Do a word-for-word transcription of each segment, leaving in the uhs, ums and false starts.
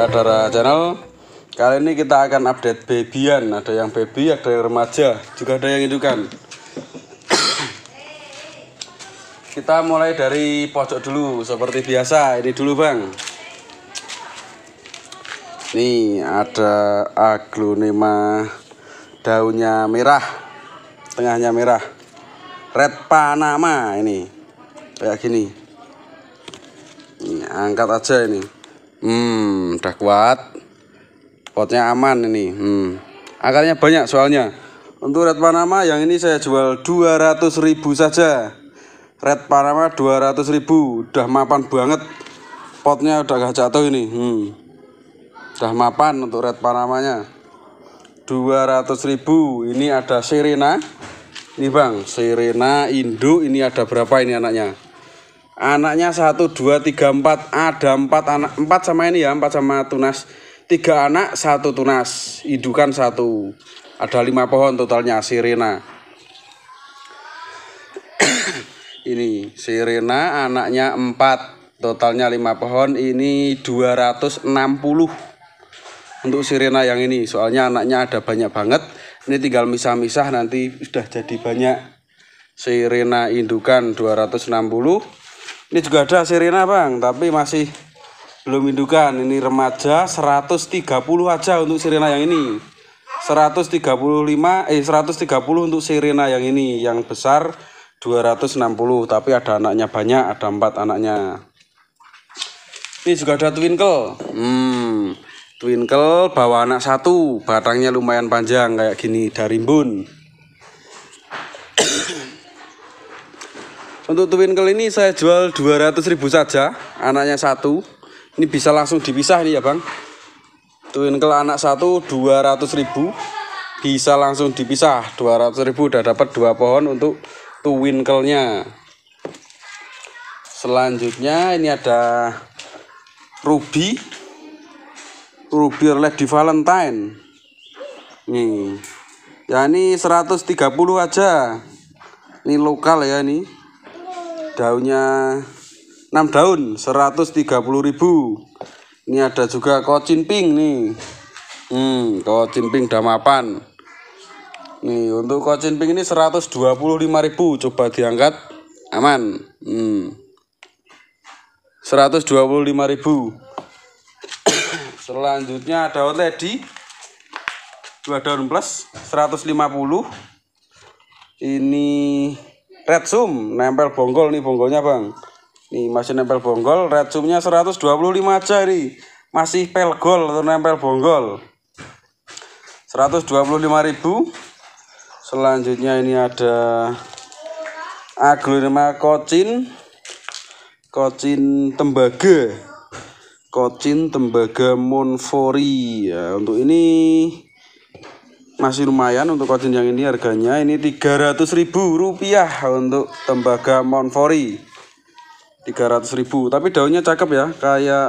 Adara Channel. Kali ini kita akan update babyan. Ada yang baby, ada yang remaja, juga ada yang indukan. Kita mulai dari pojok dulu, seperti biasa. Ini dulu bang. Nih ada Aglonema, daunnya merah, tengahnya merah. Red Panama ini, kayak gini. Ini, angkat aja ini. Hmm, udah kuat. Potnya aman ini. Hmm, akarnya banyak soalnya. Untuk Red Panama yang ini saya jual dua ratus ribu saja. Red Panama dua ratus ribu, udah mapan banget. Potnya udah gak jatuh ini. Hmm, udah mapan untuk Red Panamanya. dua ratus ribu. Ini ada sirena. Ini bang, sirena induk. Ini ada berapa ini anaknya? Anaknya satu, dua, tiga, empat. Ada empat anak, empat sama ini ya, empat sama tunas. Tiga anak, satu tunas. Indukan satu. Ada lima pohon totalnya sirena. Ini sirena anaknya empat. Totalnya lima pohon. Ini dua ratus enam puluh. Untuk sirena yang ini, soalnya anaknya ada banyak banget. Ini tinggal misah-misah nanti sudah jadi banyak. Sirena indukan dua ratus enam puluh. Ini juga ada sirena bang, tapi masih belum indukan. Ini remaja seratus tiga puluh aja untuk sirena yang ini. seratus tiga puluh lima eh seratus tiga puluh untuk sirena yang ini, yang besar dua ratus enam puluh, tapi ada anaknya banyak, ada empat anaknya. Ini juga ada twinkle. Hmm, twinkle bawa anak satu, batangnya lumayan panjang kayak gini dari rimbun. Untuk Twinkle ini saya jual dua ratus ribu saja, anaknya satu. Ini bisa langsung dipisah nih ya bang. Twinkle anak satu dua ratus ribu, bisa langsung dipisah. dua ratus ribu udah dapat dua pohon untuk Twinkle-nya. Selanjutnya ini ada Ruby. Ruby Lady Valentine. Nih. Ya ini seratus tiga puluh aja. Ini lokal ya ini. Daunnya enam daun seratus tiga puluh ribu. Ini ada juga kocin pink nih. Hmm, kocin pink udah mapan. Nih, untuk kocin pink ini seratus dua puluh lima ribu, coba diangkat. Aman. Hmm. seratus dua puluh lima ribu. Selanjutnya ada Hot Lady. dua daun plus seratus lima puluh. Ini Red Sum, nempel bonggol nih, bonggolnya bang. Nih masih nempel bonggol. Red Sumnya seratus dua puluh lima aja nih. Masih pelgol atau nempel bonggol. seratus dua puluh lima ribu. Selanjutnya ini ada Aglonema kocin. Kocin tembaga. Kocin tembaga monfori. Ya, untuk ini masih lumayan. Untuk kocin yang ini harganya ini tiga ratus ribu rupiah untuk tembaga monfori. Tiga ratus ribu, tapi daunnya cakep ya, kayak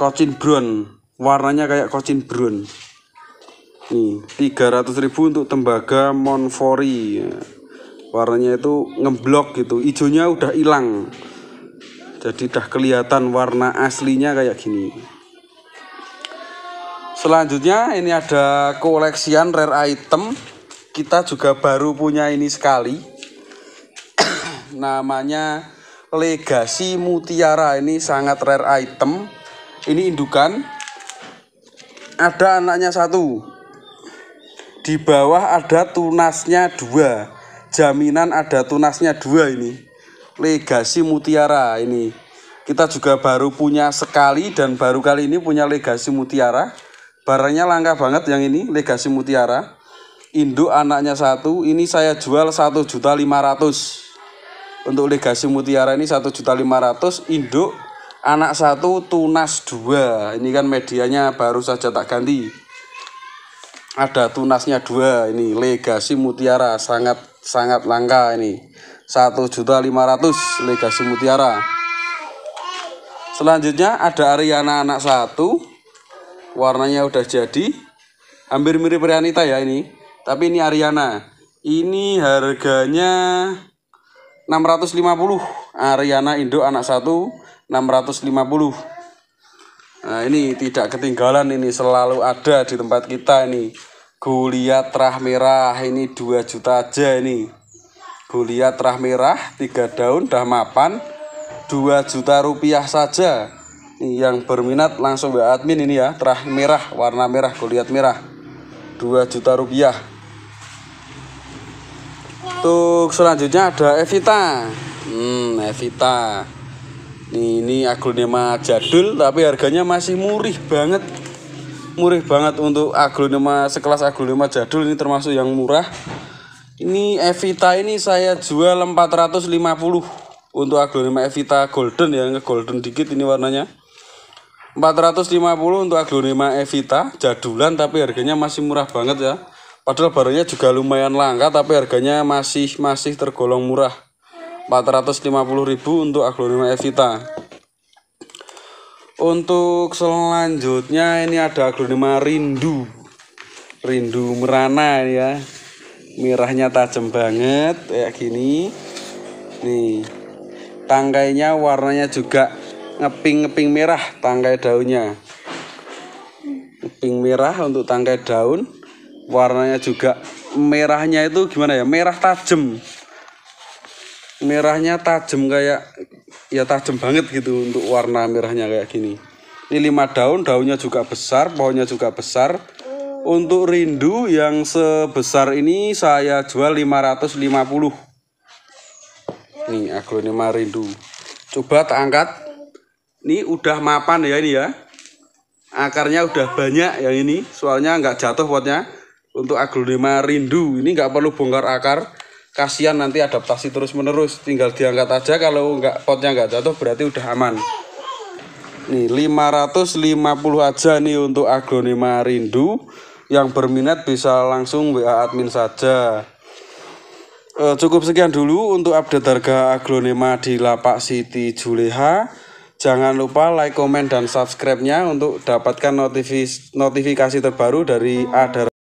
kocin brown, warnanya kayak kocin brown. Nih tiga ratus ribu untuk tembaga monfori, warnanya itu ngeblok gitu, hijaunya udah hilang, jadi udah kelihatan warna aslinya kayak gini. Selanjutnya ini ada koleksian rare item. Kita juga baru punya ini sekali. Namanya Legacy Mutiara. Ini sangat rare item. Ini indukan. Ada anaknya satu. Di bawah ada tunasnya dua. Jaminan ada tunasnya dua ini. Legacy Mutiara ini. Kita juga baru punya sekali dan baru kali ini punya Legacy Mutiara. Barangnya langka banget yang ini, Legacy Mutiara. Induk anaknya satu, ini saya jual satu juta lima ratus ribu. Untuk Legacy Mutiara ini satu juta lima ratus ribu, induk anak satu tunas dua. Ini kan medianya baru saja tak ganti. Ada tunasnya dua ini, Legacy Mutiara sangat sangat langka ini. satu juta lima ratus ribu Legacy Mutiara. Selanjutnya ada Ariyana anak satu. Warnanya udah jadi, hampir mirip Rianita ya ini, tapi ini Ariyana. Ini harganya enam ratus lima puluh. Ariyana induk anak satu enam ratus lima puluh. Nah, ini tidak ketinggalan, ini selalu ada di tempat kita ini. Goliath Rahmerah ini dua juta aja ini. Goliath Rahmerah tiga daun dah mapan dua juta rupiah saja. Yang berminat langsung ke admin ini ya. Rahmerah warna merah, Goliath merah. dua juta rupiah. Untuk selanjutnya ada Evita. Hmm, Evita. Nih, ini aglonema jadul tapi harganya masih murih banget. Murih banget untuk aglonema sekelas aglonema jadul, ini termasuk yang murah. Ini Evita ini saya jual empat ratus lima puluh untuk aglonema Evita golden ya, golden dikit ini warnanya. empat ratus lima puluh untuk aglonema Evita jadulan tapi harganya masih murah banget ya. Padahal barunya juga lumayan langka tapi harganya masih masih tergolong murah. empat ratus lima puluh ribu untuk aglonema Evita. Untuk selanjutnya ini ada aglonema Rindu. Rindu Merana ya. Merahnya tajam banget kayak gini. Nih. Tangkainya warnanya juga ngeping-ngeping merah tangkai daunnya. Ngeping merah untuk tangkai daun. Warnanya juga merahnya itu gimana ya? Merah tajam. Merahnya tajam kayak ya tajam banget gitu untuk warna merahnya kayak gini. Ini lima daun, daunnya juga besar, pohonnya juga besar. Untuk Rindu yang sebesar ini saya jual lima ratus lima puluh. Nih aglonema Rindu. Coba tak angkat. Ini udah mapan ya ini ya. Akarnya udah banyak yang ini. Soalnya nggak jatuh potnya. Untuk aglonema Rindu ini nggak perlu bongkar akar. Kasihan nanti adaptasi terus-menerus, tinggal diangkat aja. Kalau nggak potnya nggak jatuh berarti udah aman. Nih lima ratus lima puluh aja nih untuk aglonema Rindu. Yang berminat bisa langsung W A admin saja. e, Cukup sekian dulu untuk update harga aglonema di lapak City Juleha. Jangan lupa like, komen, dan subscribe-nya untuk dapatkan notifikasi terbaru dari Adara.